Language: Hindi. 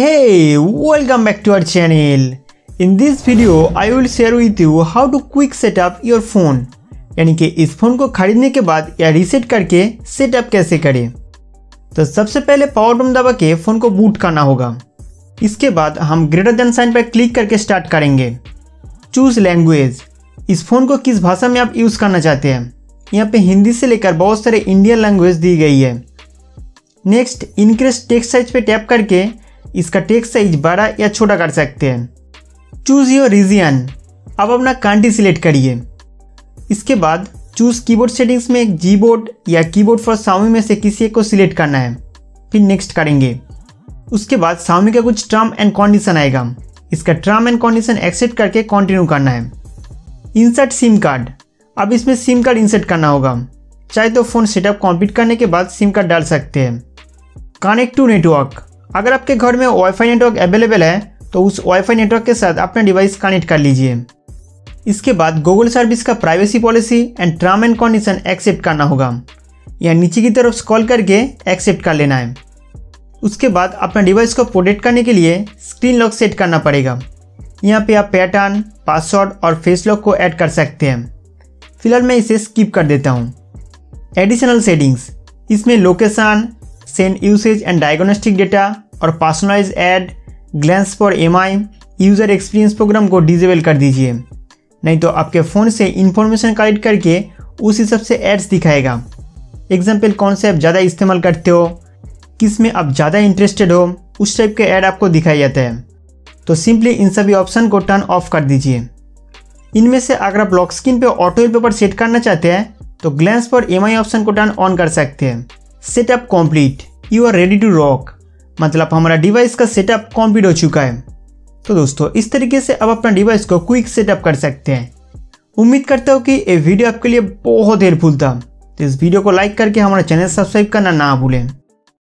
Hey, welcome back to our channel. In this video, I will share with you how to quick set up your phone. यानी कि इस फोन को खरीदने के बाद या रीसेट करके सेटअप कैसे करें। तो सबसे पहले पावर बटन दबा के फ़ोन को बूट करना होगा। इसके बाद हम ग्रेटर देन साइन पर क्लिक करके स्टार्ट करेंगे। चूज लैंग्वेज, इस फ़ोन को किस भाषा में आप यूज़ करना चाहते हैं। यहाँ पे हिंदी से लेकर बहुत सारे इंडियन लैंग्वेज दी गई है। नेक्स्ट, इंक्रीज टेक्स्ट साइज पे टैप करके इसका टेक्स्ट साइज बड़ा या छोटा कर सकते हैं। चूज़ योर रीजन, आप अपना कंट्री सिलेक्ट करिए। इसके बाद चूज़ कीबोर्ड सेटिंग्स में एक जीबोर्ड या कीबोर्ड फॉर Xiaomi में से किसी एक को सिलेक्ट करना है, फिर नेक्स्ट करेंगे। उसके बाद Xiaomi का कुछ टर्म एंड कंडीशन आएगा, इसका टर्म एंड कंडीशन एक्सेप्ट करके कंटिन्यू करना है। इंसर्ट सिम कार्ड, अब इसमें सिम कार्ड इंसर्ट करना होगा। चाहे तो फ़ोन सेटअप कंप्लीट करने के बाद सिम कार्ड डाल सकते हैं। कनेक्ट टू नेटवर्क, अगर आपके घर में वाईफाई नेटवर्क अवेलेबल है तो उस वाईफाई नेटवर्क के साथ अपना डिवाइस कनेक्ट कर लीजिए। इसके बाद गूगल सर्विस का privacy policy and term and condition accept करना होगा, या नीचे की तरफ स्क्रॉल करके एक्सेप्ट कर लेना है। उसके बाद अपना डिवाइस को प्रोटेक्ट करने के लिए स्क्रीन लॉक सेट करना पड़ेगा। यहाँ पे आप पैटर्न, पासवर्ड और फेस लॉक को ऐड कर सकते हैं। फिलहाल मैं इसे स्किप कर देता हूँ। एडिशनल सेटिंग्स, इसमें location, send usage and diagnostic data और personalise ad, glance for Mi, user experience program को डिसेबल कर दीजिए, नहीं तो आपके फ़ोन से इंफॉर्मेशन कलेक्ट करके उस हिसाब से एड्स दिखाएगा। एग्जाम्पल, कौन से ऐप ज़्यादा इस्तेमाल करते हो, किस में आप ज़्यादा इंटरेस्टेड हो, उस टाइप के ऐड आपको दिखाया जाता है। तो सिंपली इन सभी ऑप्शन को टर्न ऑफ कर दीजिए। इनमें से अगर आप लॉक स्क्रीन पे ऑटो वॉलपेपर सेट करना चाहते हैं तो ग्लैंस पर एमआई ऑप्शन को टर्न ऑन कर सकते हैं। Setup complete, you are ready to rock, मतलब हमारा डिवाइस का सेटअप कंप्लीट हो चुका है। तो दोस्तों, इस तरीके से आप अपना डिवाइस को क्विक सेटअप कर सकते हैं। उम्मीद करता हूँ कि ये वीडियो आपके लिए बहुत हेल्पफुल था। तो इस वीडियो को लाइक करके हमारा चैनल सब्सक्राइब करना ना भूलें।